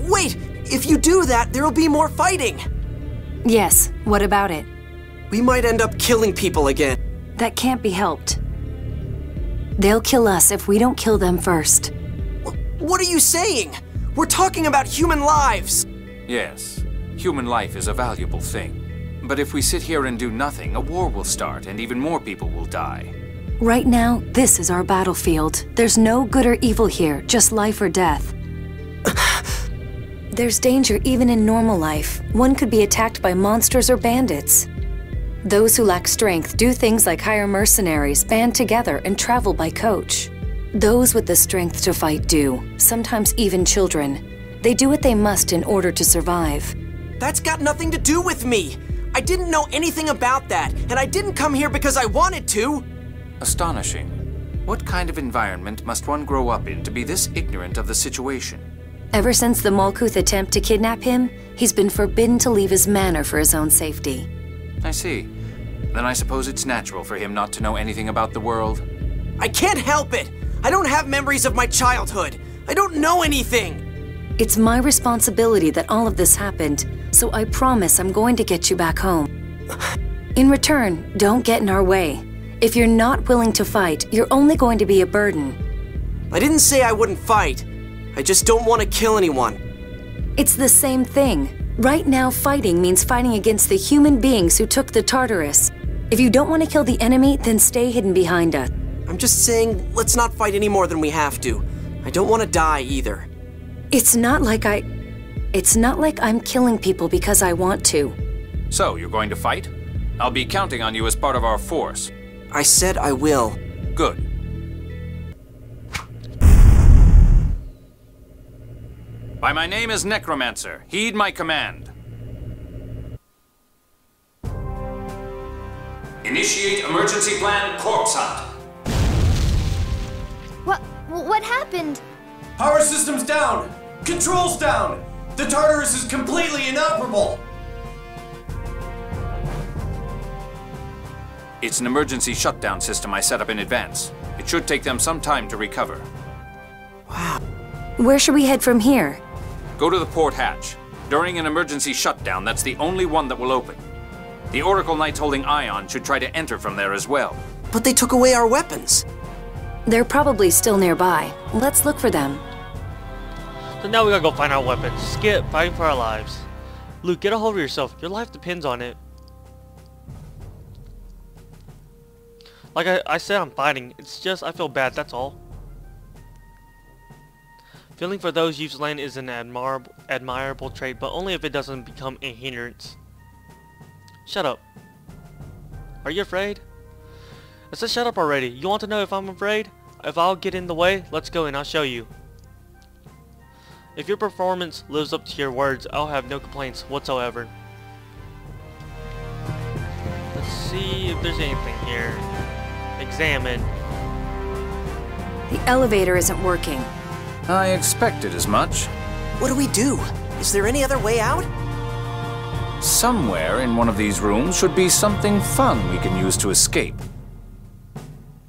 Wait! If you do that, there'll be more fighting! Yes, what about it? We might end up killing people again. That can't be helped. They'll kill us if we don't kill them first. What are you saying? We're talking about human lives! Yes, human life is a valuable thing. But if we sit here and do nothing, a war will start and even more people will die. Right now, this is our battlefield. There's no good or evil here, just life or death. There's danger even in normal life. One could be attacked by monsters or bandits. Those who lack strength do things like hire mercenaries, band together, and travel by coach. Those with the strength to fight do, sometimes even children. They do what they must in order to survive. That's got nothing to do with me! I didn't know anything about that, and I didn't come here because I wanted to! Astonishing. What kind of environment must one grow up in to be this ignorant of the situation? Ever since the Malkuth attempt to kidnap him, he's been forbidden to leave his manor for his own safety. I see. Then I suppose it's natural for him not to know anything about the world. I can't help it! I don't have memories of my childhood. I don't know anything. It's my responsibility that all of this happened, so I promise I'm going to get you back home. In return, don't get in our way. If you're not willing to fight, you're only going to be a burden. I didn't say I wouldn't fight. I just don't want to kill anyone. It's the same thing. Right now, fighting means fighting against the human beings who took the Tartarus. If you don't want to kill the enemy, then stay hidden behind us. I'm just saying, let's not fight any more than we have to. I don't want to die, either. It's not like I'm killing people because I want to. So, you're going to fight? I'll be counting on you as part of our force. I said I will. Good. By my name is Necromancer. Heed my command. Initiate emergency plan corpse hunt. What happened? Power system's down! Controls down! The Tartarus is completely inoperable! It's an emergency shutdown system I set up in advance. It should take them some time to recover. Wow. Where should we head from here? Go to the port hatch. During an emergency shutdown, that's the only one that will open. The Oracle Knights holding Ion should try to enter from there as well. But they took away our weapons. They're probably still nearby. Let's look for them. So now we gotta go find our weapons. Skip fighting for our lives. Luke, get a hold of yourself. Your life depends on it. Like I said, I'm fighting. It's just I feel bad, that's all. Feeling for those you've slain is an admirable trait, but only if it doesn't become a hindrance. Shut up. Are you afraid? I said shut up already. You want to know if I'm afraid? If I'll get in the way, let's go and I'll show you. If your performance lives up to your words, I'll have no complaints whatsoever. Let's see if there's anything here. Examine. The elevator isn't working. I expected as much. What do we do? Is there any other way out? Somewhere in one of these rooms should be something fun we can use to escape.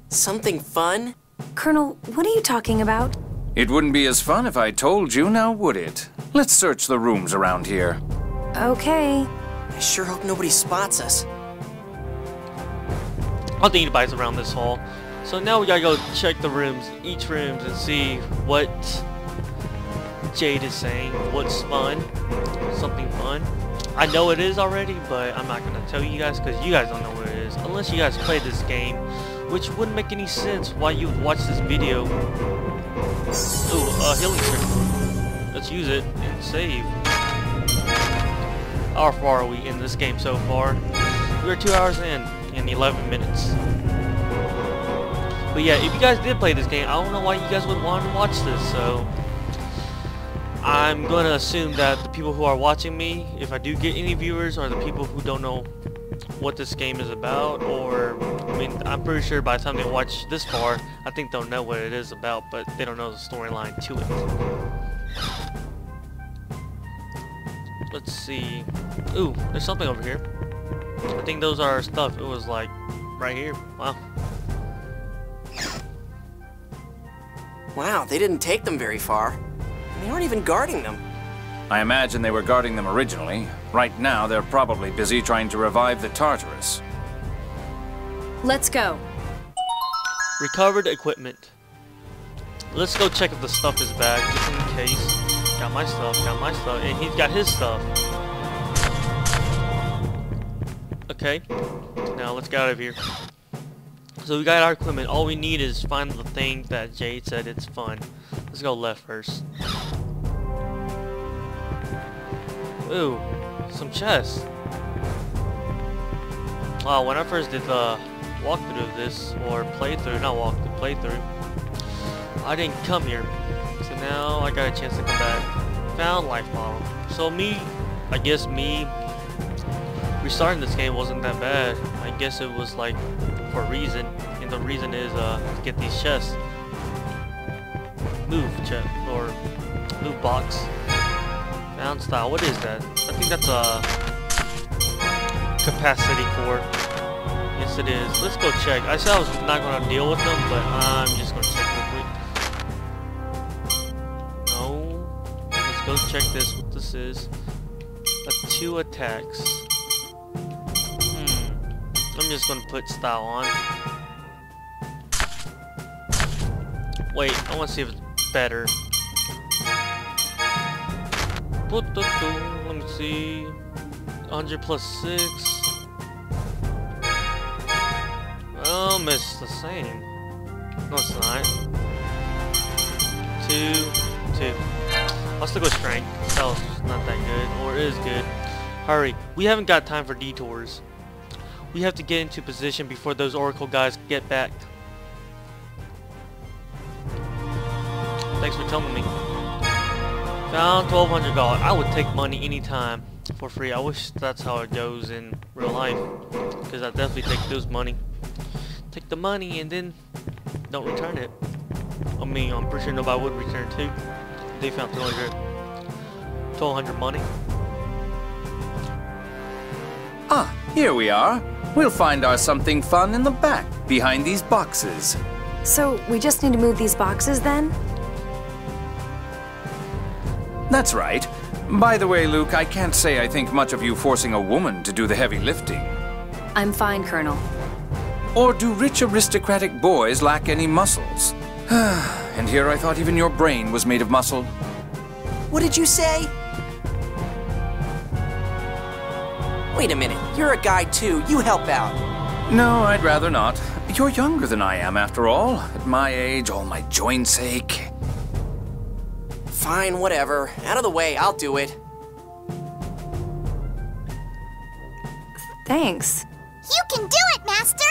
Something fun? Colonel, what are you talking about? It wouldn't be as fun if I told you, now would it? Let's search the rooms around here. Okay. I sure hope nobody spots us. I don't think anybody's around this hall. So now we gotta go check the rooms, each room, and see what Jade is saying. What's fun? Something fun? I know it is already, but I'm not gonna tell you guys because you guys don't know what it is. Unless you guys play this game. Which wouldn't make any sense why you would watch this video. Ooh, a healing circle. Let's use it and save. How far are we in this game so far? We're 2 hours in and 11 minutes. But yeah, if you guys did play this game, I don't know why you guys would want to watch this, so... I'm going to assume that the people who are watching me, if I do get any viewers, are the people who don't know what this game is about, or I mean, I'm pretty sure by the time they watch this far, I think they'll know what it is about, but they don't know the storyline to it. Let's see. Ooh, there's something over here. I think those are our stuff. It was like right here. Wow. Wow, they didn't take them very far. They aren't even guarding them. I imagine they were guarding them originally. Right now, they're probably busy trying to revive the Tartarus. Let's go. Recovered equipment. Let's go check if the stuff is back, just in case. Got my stuff, and he's got his stuff. Okay, now let's get out of here. So we got our equipment. All we need is find the thing that Jade said it's fun. Let's go left first. Ooh, some chests. Wow, when I first did the walkthrough of this, or playthrough, not walkthrough, playthrough, I didn't come here. So now I got a chance to come back. Found life model. So I guess me restarting this game wasn't that bad. I guess it was like for a reason, and the reason is to get these chests. Move chest or move box. Found style. What is that? I think that's a capacity core. Yes, it is. Let's go check. I said I was not gonna deal with them, but I'm just gonna check real quick. No. Let's go check this. What this is? A 2 attacks. I'm just gonna put style on. Wait, I wanna see if it's better. Let me see. 100 plus 6. It's the same. No, it's not. 2, 2. I'll still go strength. Style's not that good, or is good. Hurry, we haven't got time for detours. We have to get into position before those Oracle guys get back. Thanks for telling me. Found $1,200. I would take money anytime for free. I wish that's how it goes in real life, because I definitely take those money. Take the money and then don't return it. I mean, I'm pretty sure nobody would return it too. They found $1,200 money. Ah, here we are. We'll find our something fun in the back, behind these boxes. So, we just need to move these boxes then? That's right. By the way, Luke, I can't say I think much of you forcing a woman to do the heavy lifting. I'm fine, Colonel. Or do rich aristocratic boys lack any muscles? And here I thought even your brain was made of muscle. What did you say? Wait a minute, you're a guy too, you help out. No, I'd rather not. You're younger than I am, after all. At my age, all my joints ache. Fine, whatever. Out of the way, I'll do it. Thanks. You can do it, Master!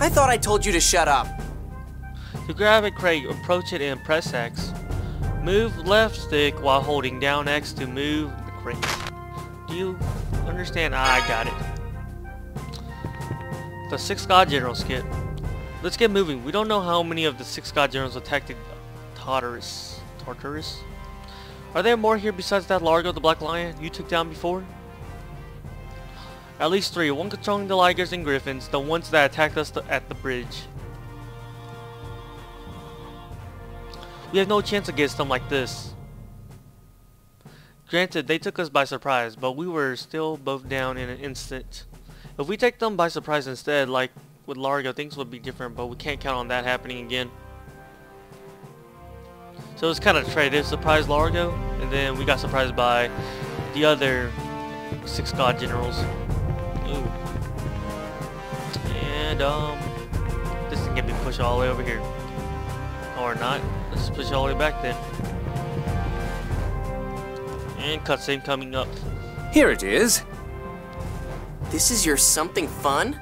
I thought I told you to shut up. To grab a crate, approach it and press X. Move left stick while holding down X to move the crate. Do you understand? I got it. The 6 God Generals kit. Let's get moving. We don't know how many of the 6 God Generals attacked the Tartarus. Tartarus? Are there more here besides that Largo, the Black Lion you took down before? At least 3. One controlling the Ligers and Griffins, the ones that attacked us at the bridge. We have no chance against them like this. Granted, they took us by surprise, but we were still both down in an instant. If we take them by surprise instead, like with Largo, things would be different, but we can't count on that happening again. So it's kind of a trade. They surprised Largo, and then we got surprised by the other 6 God Generals. Ooh. And, this can get me pushed all the way over here. Or not. Let's just push it all the way back then. And cutscene coming up. Here it is. This is your something fun?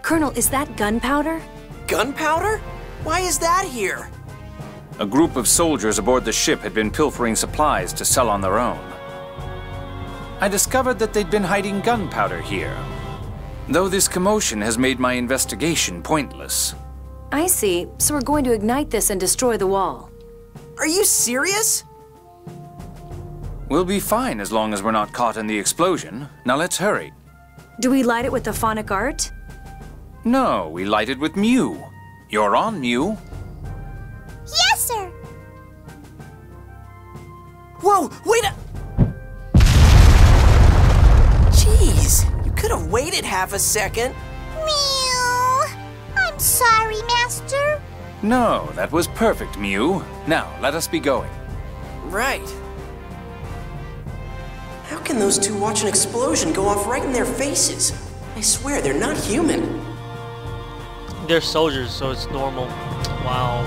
Colonel, is that gunpowder? Gunpowder? Why is that here? A group of soldiers aboard the ship had been pilfering supplies to sell on their own. I discovered that they'd been hiding gunpowder here. Though this commotion has made my investigation pointless. I see. So we're going to ignite this and destroy the wall. Are you serious? We'll be fine as long as we're not caught in the explosion. Now let's hurry. Do we light it with the phonic art? No, we light it with Mew. You're on, Mew. Yes, sir! Whoa, wait a... waited half a second. Mew! I'm sorry, Master. No, that was perfect, Mew. Now, let us be going. Right. How can those two watch an explosion go off right in their faces? I swear, they're not human. They're soldiers, so it's normal. Wow.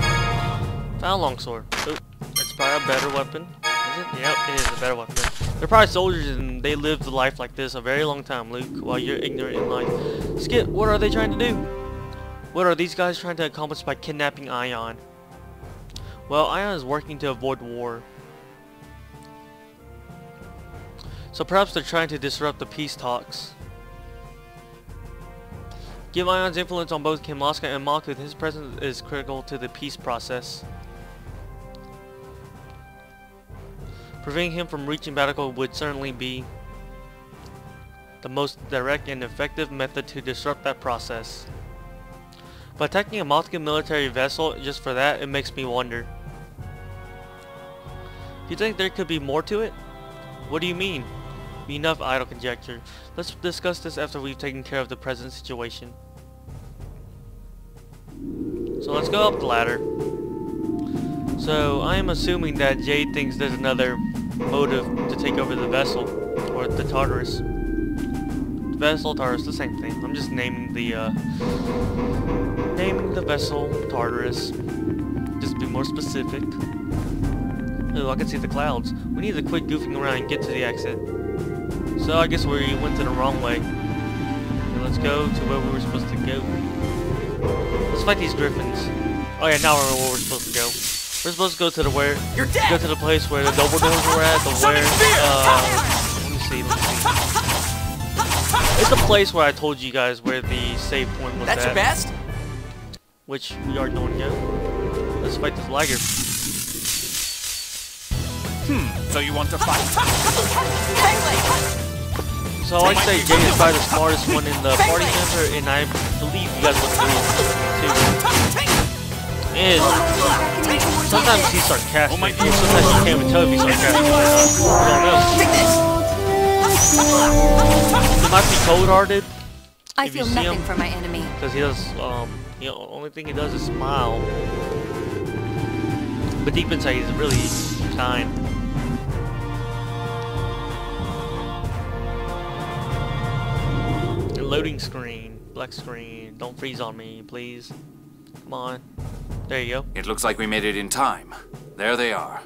Found a longsword. Oop. That's probably a better weapon. Is it? Yep, it is a better weapon. They're probably soldiers and they lived a life like this a very long time, Luke, while you're ignorant in life. Skip, what are they trying to do? What are these guys trying to accomplish by kidnapping Ion? Well, Ion is working to avoid war. So perhaps they're trying to disrupt the peace talks. Given Ion's influence on both Kimlasca and Malkuth, his presence is critical to the peace process. Preventing him from reaching Battlecode would certainly be the most direct and effective method to disrupt that process. But attacking a Malkuth military vessel just for that, it makes me wonder. Do you think there could be more to it? What do you mean? Enough idle conjecture. Let's discuss this after we've taken care of the present situation. So let's go up the ladder. So I am assuming that Jade thinks there's another motive to take over the vessel, or the Tartarus. The vessel, Tartarus, the same thing. I'm just naming the vessel Tartarus. Just be more specific. Ooh, I can see the clouds. We need to quit goofing around and get to the exit. So I guess we went to the wrong way. Okay, let's go to where we were supposed to go. Let's fight these Griffins. Oh yeah, now we're where we're supposed to go. We're supposed to go to the where. You're dead. Go to the place where the double doors were at. The where. Let me see. It's the place where I told you guys where the save point was. That's at. That's your best. Which we are doing now. Let's fight this Liger. So you want to fight? So I say Jade is probably the smartest one in the party center, and I believe you guys would agree with me too. And sometimes he's sarcastic, sometimes you can't even tell if he's sarcastic. I don't know. He might be cold-hearted. I feel nothing for my enemy. Because he does, you know, only thing he does is smile. But deep inside, he's really kind. Loading screen, black screen, don't freeze on me, please. Come on. There you go. It looks like we made it in time. There they are.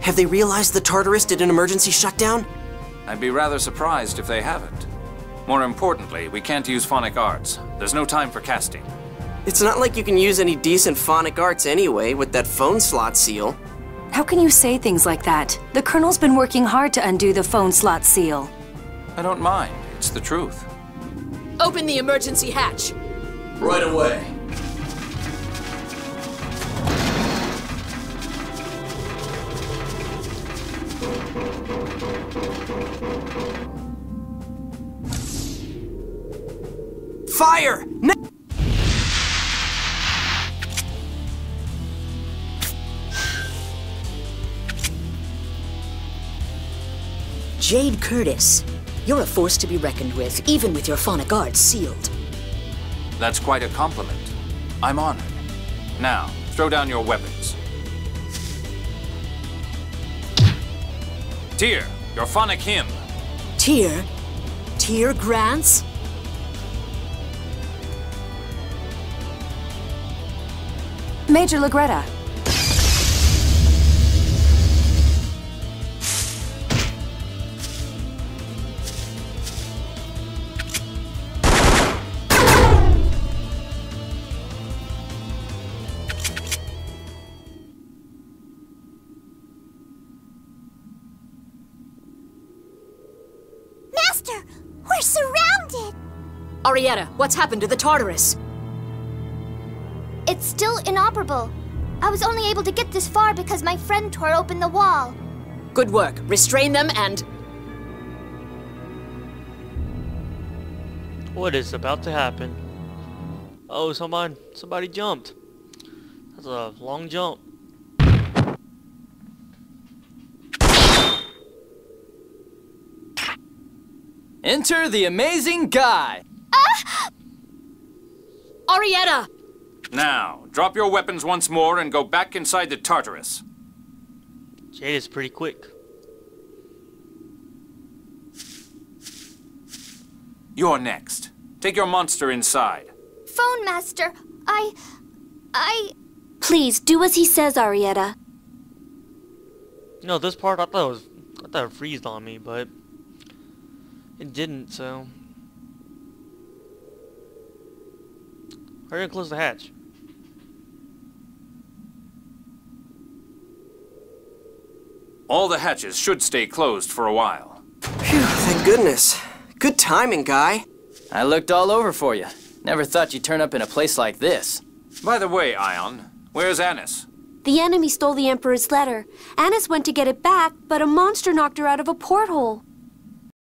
Have they realized the Tartarus did an emergency shutdown? I'd be rather surprised if they haven't. More importantly, we can't use phonic arts. There's no time for casting. It's not like you can use any decent phonic arts anyway with that phone slot seal. How can you say things like that? The Colonel's been working hard to undo the phone slot seal. I don't mind. It's the truth. Open the emergency hatch. Right away. Fire! No! Jade Curtis, you're a force to be reckoned with, even with your phonic arts sealed. That's quite a compliment. I'm honored. Now, throw down your weapons. Tear, your phonic hymn. Tear? Tear Grants? Major Legretta. Arietta, what's happened to the Tartarus? It's still inoperable. I was only able to get this far because my friend tore open the wall. Good work. Restrain them and... What is about to happen? Oh, somebody jumped. That's a long jump. Enter the amazing guy. Arietta. Now, drop your weapons once more and go back inside the Tartarus. Jade is pretty quick. You're next. Take your monster inside. Phone Master, I... Please, do as he says, Arietta. You know, this part, I thought it freezed on me, but it didn't, so... Hurry and close the hatch. All the hatches should stay closed for a while. Phew, thank goodness. Good timing, guy. I looked all over for you. Never thought you'd turn up in a place like this. By the way, Ion, where's Annis? The enemy stole the Emperor's letter. Annis went to get it back, but a monster knocked her out of a porthole.